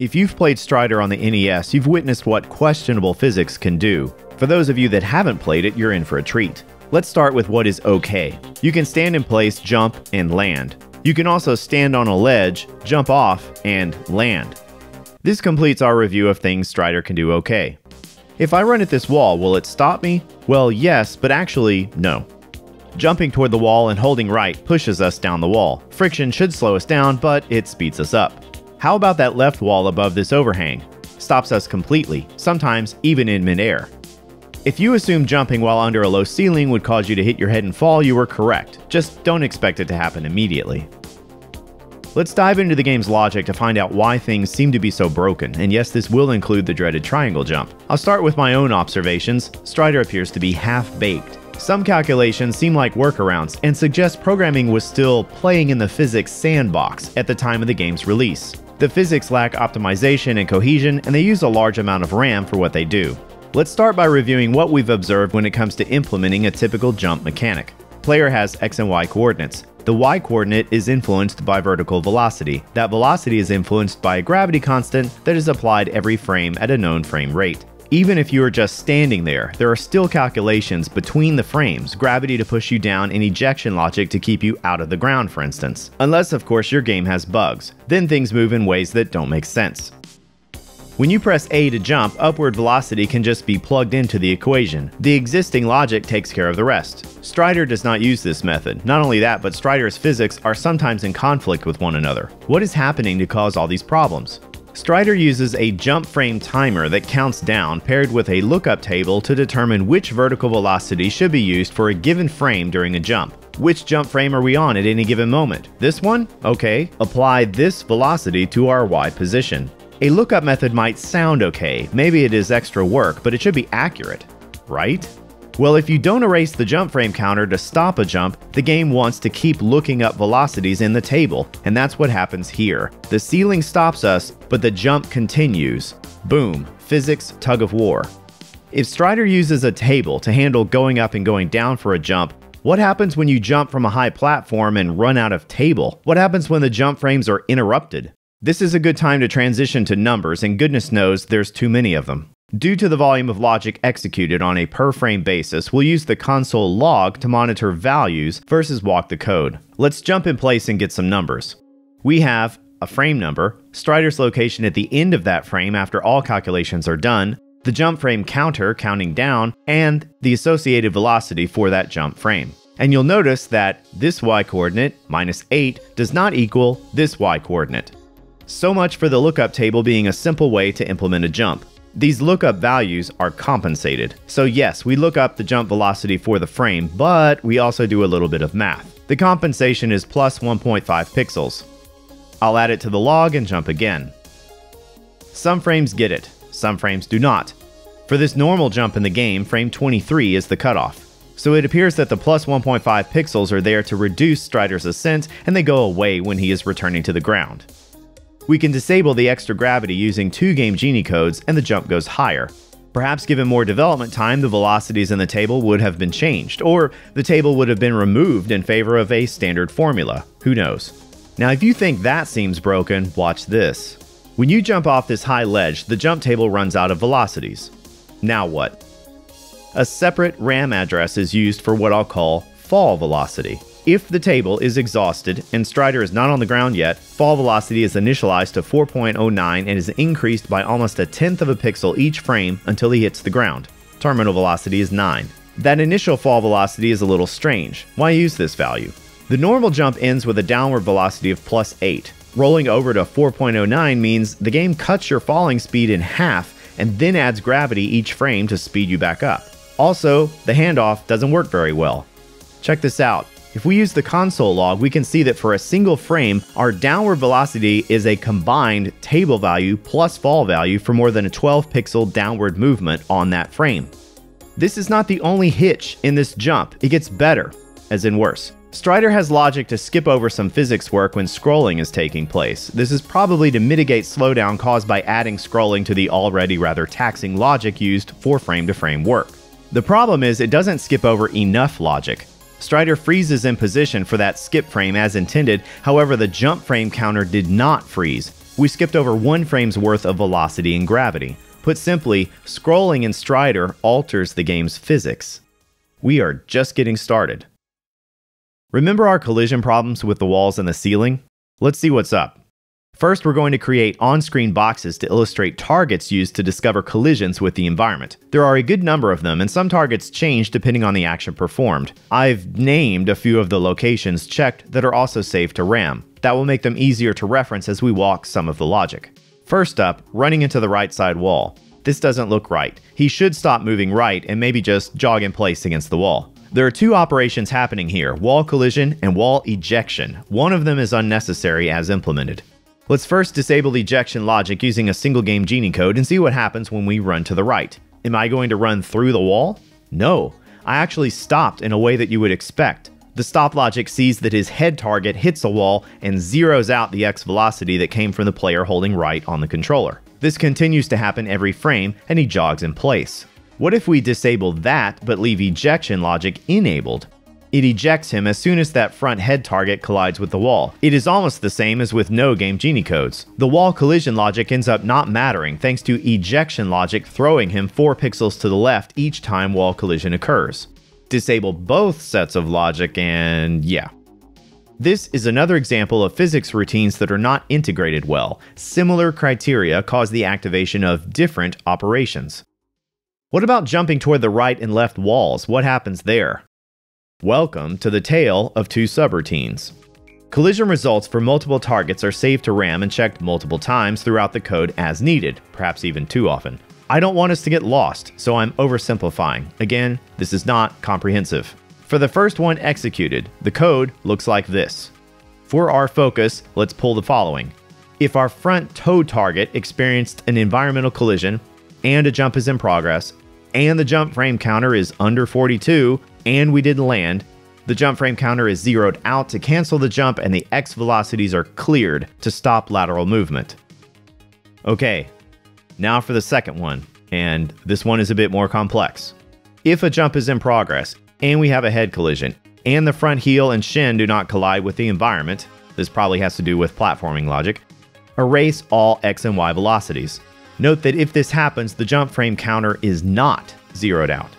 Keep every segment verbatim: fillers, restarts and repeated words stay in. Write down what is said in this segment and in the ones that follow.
If you've played Strider on the N E S, you've witnessed what questionable physics can do. For those of you that haven't played it, you're in for a treat. Let's start with what is okay. You can stand in place, jump, and land. You can also stand on a ledge, jump off, and land. This completes our review of things Strider can do okay. If I run at this wall, will it stop me? Well, yes, but actually, no. Jumping toward the wall and holding right pushes us down the wall. Friction should slow us down, but it speeds us up. How about that left wall above this overhang? Stops us completely, sometimes even in midair. If you assume jumping while under a low ceiling would cause you to hit your head and fall, you were correct. Just don't expect it to happen immediately. Let's dive into the game's logic to find out why things seem to be so broken, and yes, this will include the dreaded triangle jump. I'll start with my own observations. Strider appears to be half-baked. Some calculations seem like workarounds and suggest programming was still playing in the physics sandbox at the time of the game's release. The physics lack optimization and cohesion, and they use a large amount of RAM for what they do. Let's start by reviewing what we've observed when it comes to implementing a typical jump mechanic. Player has X and Y coordinates. The Y coordinate is influenced by vertical velocity. That velocity is influenced by a gravity constant that is applied every frame at a known frame rate. Even if you are just standing there, there are still calculations between the frames, gravity to push you down and ejection logic to keep you out of the ground, for instance. Unless, of course, your game has bugs. Then things move in ways that don't make sense. When you press A to jump, upward velocity can just be plugged into the equation. The existing logic takes care of the rest. Strider does not use this method. Not only that, but Strider's physics are sometimes in conflict with one another. What is happening to cause all these problems? Strider uses a jump frame timer that counts down paired with a lookup table to determine which vertical velocity should be used for a given frame during a jump. Which jump frame are we on at any given moment? This one? Okay. Apply this velocity to our Y position. A lookup method might sound okay. Maybe it is extra work, but it should be accurate, right? Well, if you don't erase the jump frame counter to stop a jump, the game wants to keep looking up velocities in the table, and that's what happens here. The ceiling stops us, but the jump continues. Boom, physics tug of war. If Strider uses a table to handle going up and going down for a jump, what happens when you jump from a high platform and run out of table? What happens when the jump frames are interrupted? This is a good time to transition to numbers, and goodness knows there's too many of them. Due to the volume of logic executed on a per-frame basis, we'll use the console log to monitor values versus walk the code. Let's jump in place and get some numbers. We have a frame number, Strider's location at the end of that frame after all calculations are done, the jump frame counter counting down, and the associated velocity for that jump frame. And you'll notice that this Y-coordinate, minus eight, does not equal this Y-coordinate. So much for the lookup table being a simple way to implement a jump. These lookup values are compensated. So yes, we look up the jump velocity for the frame, but we also do a little bit of math. The compensation is plus one point five pixels. I'll add it to the log and jump again. Some frames get it, some frames do not. For this normal jump in the game, frame twenty-three is the cutoff. So it appears that the plus one point five pixels are there to reduce Strider's ascent, and they go away when he is returning to the ground. We can disable the extra gravity using two Game Genie codes, and the jump goes higher. Perhaps given more development time, the velocities in the table would have been changed, or the table would have been removed in favor of a standard formula. Who knows? Now, if you think that seems broken, watch this. When you jump off this high ledge, the jump table runs out of velocities. Now what? A separate RAM address is used for what I'll call fall velocity. If the table is exhausted and Strider is not on the ground yet, fall velocity is initialized to four point zero nine and is increased by almost a tenth of a pixel each frame until he hits the ground. Terminal velocity is nine. That initial fall velocity is a little strange. Why use this value? The normal jump ends with a downward velocity of plus eight. Rolling over to four point zero nine means the game cuts your falling speed in half and then adds gravity each frame to speed you back up. Also, the handoff doesn't work very well. Check this out. If we use the console log, we can see that for a single frame, our downward velocity is a combined table value plus fall value for more than a twelve pixel downward movement on that frame. This is not the only hitch in this jump. It gets better, as in worse. Strider has logic to skip over some physics work when scrolling is taking place. This is probably to mitigate slowdown caused by adding scrolling to the already rather taxing logic used for frame-to-frame work. The problem is it doesn't skip over enough logic. Strider freezes in position for that skip frame as intended, however the jump frame counter did not freeze. We skipped over one frame's worth of velocity and gravity. Put simply, scrolling in Strider alters the game's physics. We are just getting started. Remember our collision problems with the walls and the ceiling? Let's see what's up. First, we're going to create on-screen boxes to illustrate targets used to discover collisions with the environment. There are a good number of them, and some targets change depending on the action performed. I've named a few of the locations checked that are also saved to RAM. That will make them easier to reference as we walk some of the logic. First up, running into the right side wall. This doesn't look right. He should stop moving right and maybe just jog in place against the wall. There are two operations happening here, wall collision and wall ejection. One of them is unnecessary as implemented. Let's first disable ejection logic using a single Game Genie code and see what happens when we run to the right. Am I going to run through the wall? No, I actually stopped in a way that you would expect. The stop logic sees that his head target hits a wall and zeroes out the X velocity that came from the player holding right on the controller. This continues to happen every frame and he jogs in place. What if we disable that but leave ejection logic enabled? It ejects him as soon as that front head target collides with the wall. It is almost the same as with no Game Genie codes. The wall collision logic ends up not mattering thanks to ejection logic throwing him four pixels to the left each time wall collision occurs. Disable both sets of logic and yeah. This is another example of physics routines that are not integrated well. Similar criteria cause the activation of different operations. What about jumping toward the right and left walls? What happens there? Welcome to the tale of two subroutines. Collision results for multiple targets are saved to RAM and checked multiple times throughout the code as needed, perhaps even too often. I don't want us to get lost, so I'm oversimplifying. Again, this is not comprehensive. For the first one executed, the code looks like this. For our focus, let's pull the following. If our front toe target experienced an environmental collision, and a jump is in progress, and the jump frame counter is under forty-two, and we didn't land, the jump frame counter is zeroed out to cancel the jump and the X velocities are cleared to stop lateral movement. Okay, now for the second one, and this one is a bit more complex. If a jump is in progress, and we have a head collision, and the front heel and shin do not collide with the environment, this probably has to do with platforming logic, erase all X and Y velocities. Note that if this happens, the jump frame counter is not zeroed out.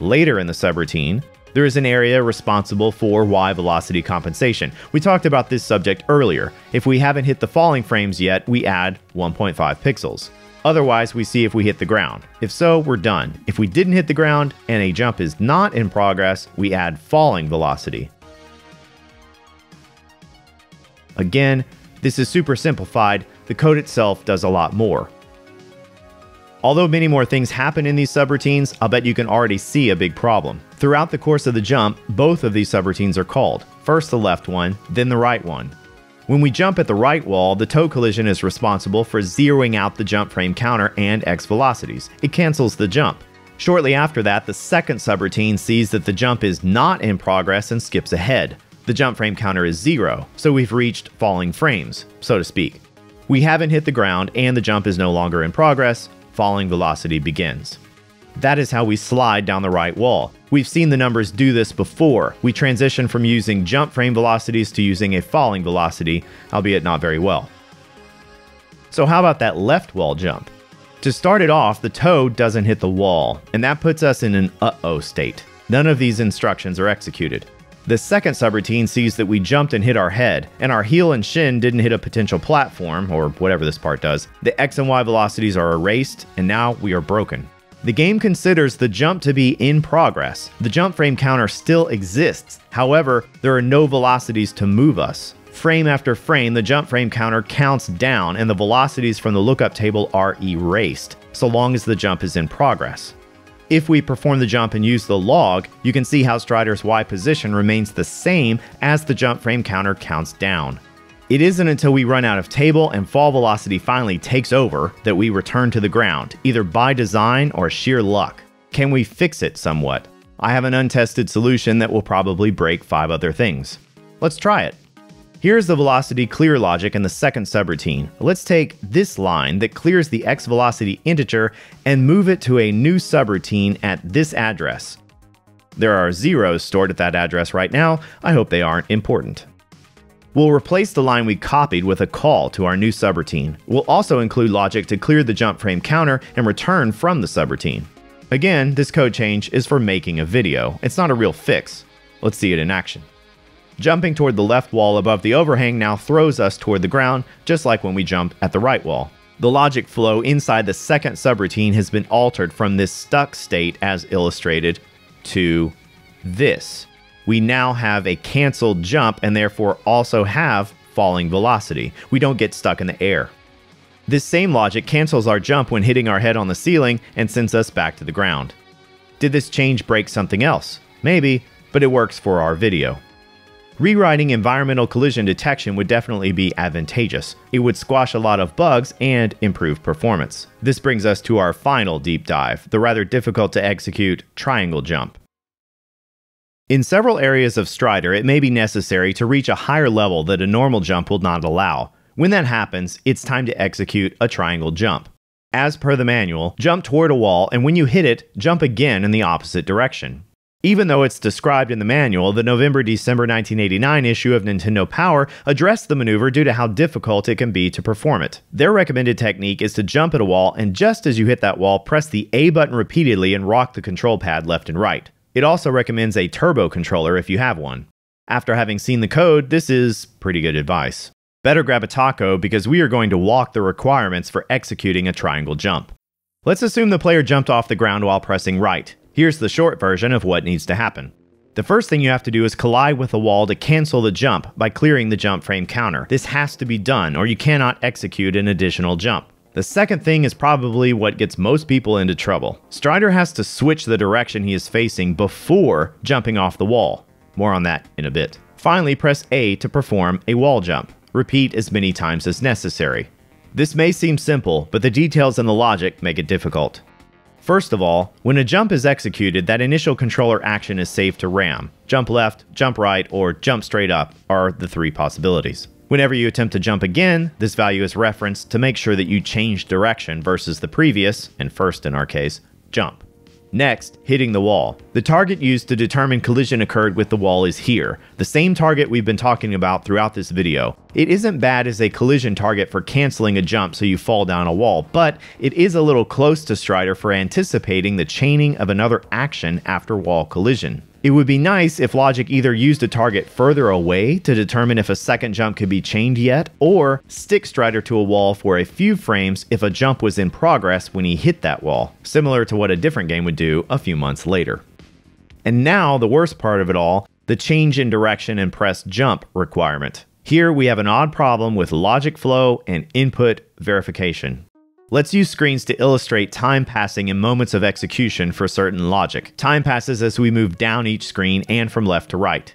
Later in the subroutine, there is an area responsible for Y velocity compensation. We talked about this subject earlier. If we haven't hit the falling frames yet, we add one point five pixels. Otherwise, we see if we hit the ground. If so, we're done. If we didn't hit the ground and a jump is not in progress, we add falling velocity. Again, this is super simplified. The code itself does a lot more. Although many more things happen in these subroutines, I'll bet you can already see a big problem. Throughout the course of the jump, both of these subroutines are called. First the left one, then the right one. When we jump at the right wall, the toe collision is responsible for zeroing out the jump frame counter and X velocities. It cancels the jump. Shortly after that, the second subroutine sees that the jump is not in progress and skips ahead. The jump frame counter is zero, so we've reached falling frames, so to speak. We haven't hit the ground and the jump is no longer in progress. Falling velocity begins. That is how we slide down the right wall. We've seen the numbers do this before. We transition from using jump frame velocities to using a falling velocity, albeit not very well. So how about that left wall jump? To start it off, the toe doesn't hit the wall, and that puts us in an uh-oh state. None of these instructions are executed. The second subroutine sees that we jumped and hit our head, and our heel and shin didn't hit a potential platform, or whatever this part does. The X and Y velocities are erased, and now we are broken. The game considers the jump to be in progress. The jump frame counter still exists. However, there are no velocities to move us. Frame after frame, the jump frame counter counts down, and the velocities from the lookup table are erased, so long as the jump is in progress. If we perform the jump and use the log, you can see how Strider's Y position remains the same as the jump frame counter counts down. It isn't until we run out of table and fall velocity finally takes over that we return to the ground, either by design or sheer luck. Can we fix it somewhat? I have an untested solution that will probably break five other things. Let's try it. Here's the velocity clear logic in the second subroutine. Let's take this line that clears the X velocity integer and move it to a new subroutine at this address. There are zeros stored at that address right now. I hope they aren't important. We'll replace the line we copied with a call to our new subroutine. We'll also include logic to clear the jump frame counter and return from the subroutine. Again, this code change is for making a video. It's not a real fix. Let's see it in action. Jumping toward the left wall above the overhang now throws us toward the ground, just like when we jump at the right wall. The logic flow inside the second subroutine has been altered from this stuck state as illustrated to this. We now have a canceled jump and therefore also have falling velocity. We don't get stuck in the air. This same logic cancels our jump when hitting our head on the ceiling and sends us back to the ground. Did this change break something else? Maybe, but it works for our video. Rewriting environmental collision detection would definitely be advantageous. It would squash a lot of bugs and improve performance. This brings us to our final deep dive, the rather difficult to execute triangle jump. In several areas of Strider, it may be necessary to reach a higher level that a normal jump will not allow. When that happens, it's time to execute a triangle jump. As per the manual, jump toward a wall, and when you hit it, jump again in the opposite direction. Even though it's described in the manual, the November December nineteen eighty-nine issue of Nintendo Power addressed the maneuver due to how difficult it can be to perform it. Their recommended technique is to jump at a wall, and just as you hit that wall, press the A button repeatedly and rock the control pad left and right. It also recommends a turbo controller if you have one. After having seen the code, this is pretty good advice. Better grab a taco because we are going to walk the requirements for executing a triangle jump. Let's assume the player jumped off the ground while pressing right. Here's the short version of what needs to happen. The first thing you have to do is collide with a wall to cancel the jump by clearing the jump frame counter. This has to be done or you cannot execute an additional jump. The second thing is probably what gets most people into trouble. Strider has to switch the direction he is facing before jumping off the wall. More on that in a bit. Finally, press A to perform a wall jump. Repeat as many times as necessary. This may seem simple, but the details and the logic make it difficult. First of all, when a jump is executed, that initial controller action is saved to RAM. Jump left, jump right, or jump straight up are the three possibilities. Whenever you attempt to jump again, this value is referenced to make sure that you change direction versus the previous, and first in our case, jump. Next, hitting the wall. The target used to determine collision occurred with the wall is here, the same target we've been talking about throughout this video. It isn't bad as a collision target for canceling a jump so you fall down a wall, but it is a little close to Strider for anticipating the chaining of another action after wall collision. It would be nice if logic either used a target further away to determine if a second jump could be chained yet, or stick Strider to a wall for a few frames if a jump was in progress when he hit that wall, similar to what a different game would do a few months later. And now the worst part of it all, the change in direction and press jump requirement. Here we have an odd problem with logic flow and input verification. Let's use screens to illustrate time passing in moments of execution for certain logic. Time passes as we move down each screen and from left to right.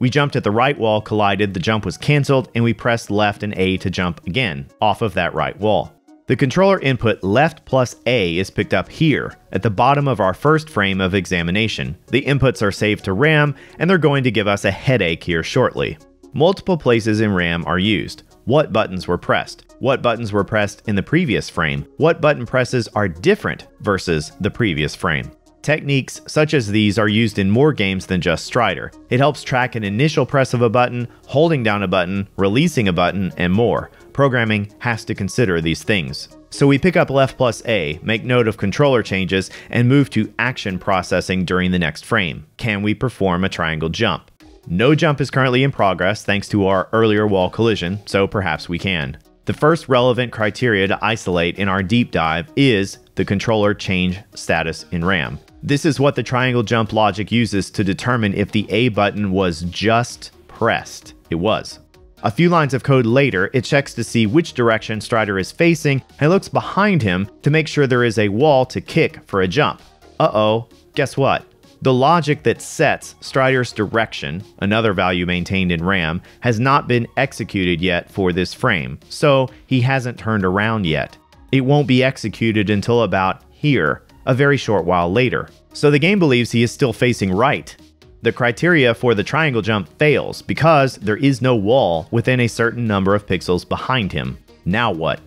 We jumped at the right wall, collided, the jump was canceled, and we pressed left and A to jump again, off of that right wall. The controller input left plus A is picked up here, at the bottom of our first frame of examination. The inputs are saved to RAM, and they're going to give us a headache here shortly. Multiple places in RAM are used. What buttons were pressed? What buttons were pressed in the previous frame? What button presses are different versus the previous frame? Techniques such as these are used in more games than just Strider. It helps track an initial press of a button, holding down a button, releasing a button, and more. Programming has to consider these things. So we pick up left plus A, make note of controller changes, and move to action processing during the next frame. Can we perform a triangle jump? No jump is currently in progress thanks to our earlier wall collision, so perhaps we can. The first relevant criteria to isolate in our deep dive is the controller change status in RAM. This is what the triangle jump logic uses to determine if the A button was just pressed. It was. A few lines of code later, it checks to see which direction Strider is facing and looks behind him to make sure there is a wall to kick for a jump. Uh-oh, guess what? The logic that sets Strider's direction, another value maintained in RAM, has not been executed yet for this frame, so he hasn't turned around yet. It won't be executed until about here, a very short while later. So the game believes he is still facing right. The criteria for the triangle jump fails because there is no wall within a certain number of pixels behind him. Now what?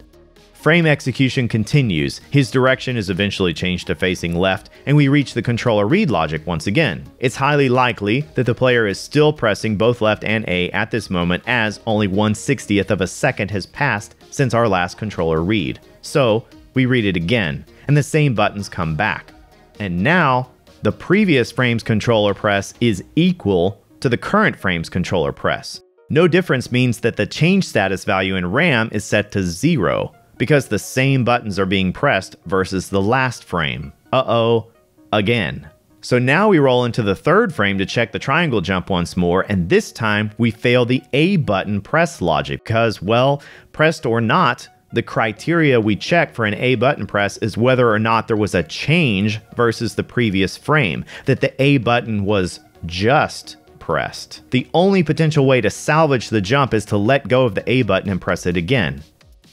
Frame execution continues, his direction is eventually changed to facing left, and we reach the controller read logic once again. It's highly likely that the player is still pressing both left and A at this moment, as only one sixtieth of a second has passed since our last controller read. So we read it again, and the same buttons come back. And now, the previous frame's controller press is equal to the current frame's controller press. No difference means that the change status value in RAM is set to zero, because the same buttons are being pressed versus the last frame. Uh-oh, again. So now we roll into the third frame to check the triangle jump once more, and this time we fail the A button press logic, because, well, pressed or not, the criteria we check for an A button press is whether or not there was a change versus the previous frame, that the A button was just pressed. The only potential way to salvage the jump is to let go of the A button and press it again.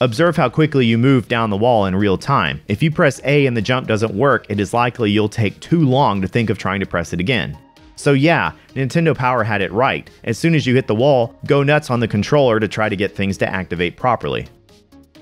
Observe how quickly you move down the wall in real time. If you press A and the jump doesn't work, it is likely you'll take too long to think of trying to press it again. So yeah, Nintendo Power had it right. As soon as you hit the wall, go nuts on the controller to try to get things to activate properly.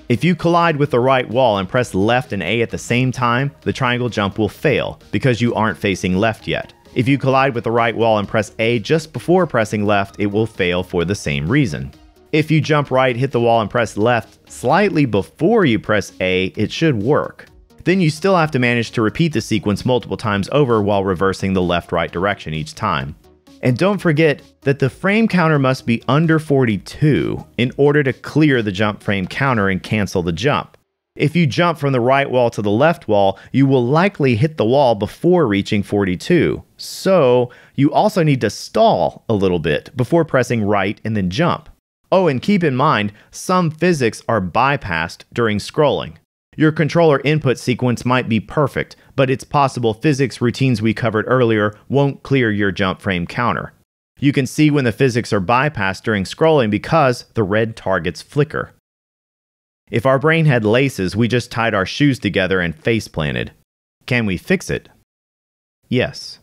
If you collide with the right wall and press left and A at the same time, the triangle jump will fail because you aren't facing left yet. If you collide with the right wall and press A just before pressing left, it will fail for the same reason. If you jump right, hit the wall, and press left slightly before you press A, it should work. Then you still have to manage to repeat the sequence multiple times over while reversing the left-right direction each time. And don't forget that the frame counter must be under forty-two in order to clear the jump frame counter and cancel the jump. If you jump from the right wall to the left wall, you will likely hit the wall before reaching forty-two. So you also need to stall a little bit before pressing right and then jump. Oh, and keep in mind, some physics are bypassed during scrolling. Your controller input sequence might be perfect, but it's possible physics routines we covered earlier won't clear your jump frame counter. You can see when the physics are bypassed during scrolling because the red targets flicker. If our brain had laces, we just tied our shoes together and face planted. Can we fix it? Yes.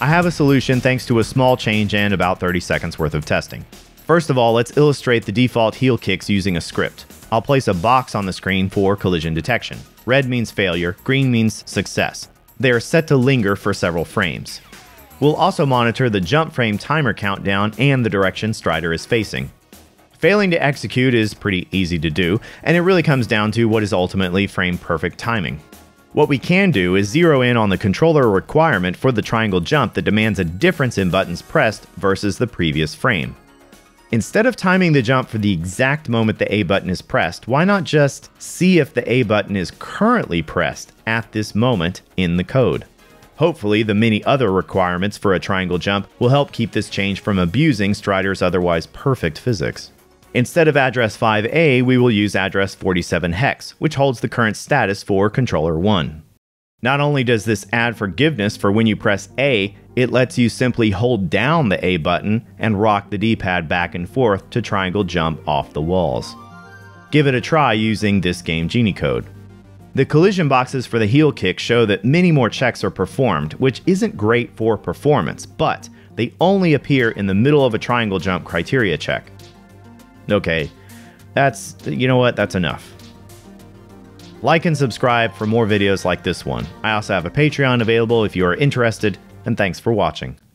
I have a solution thanks to a small change and about thirty seconds worth of testing. First of all, let's illustrate the default heel kicks using a script. I'll place a box on the screen for collision detection. Red means failure, green means success. They are set to linger for several frames. We'll also monitor the jump frame timer countdown and the direction Strider is facing. Failing to execute is pretty easy to do, and it really comes down to what is ultimately frame perfect timing. What we can do is zero in on the controller requirement for the triangle jump that demands a difference in buttons pressed versus the previous frame. Instead of timing the jump for the exact moment the A button is pressed, why not just see if the A button is currently pressed at this moment in the code? Hopefully, the many other requirements for a triangle jump will help keep this change from abusing Strider's otherwise perfect physics. Instead of address five A, we will use address forty-seven hex, which holds the current status for controller one. Not only does this add forgiveness for when you press A, it lets you simply hold down the A button and rock the D-pad back and forth to triangle jump off the walls. Give it a try using this Game Genie code. The collision boxes for the heel kick show that many more checks are performed, which isn't great for performance, but they only appear in the middle of a triangle jump criteria check. Okay, that's, you know what, that's enough. Like and subscribe for more videos like this one. I also have a Patreon available if you are interested. And thanks for watching.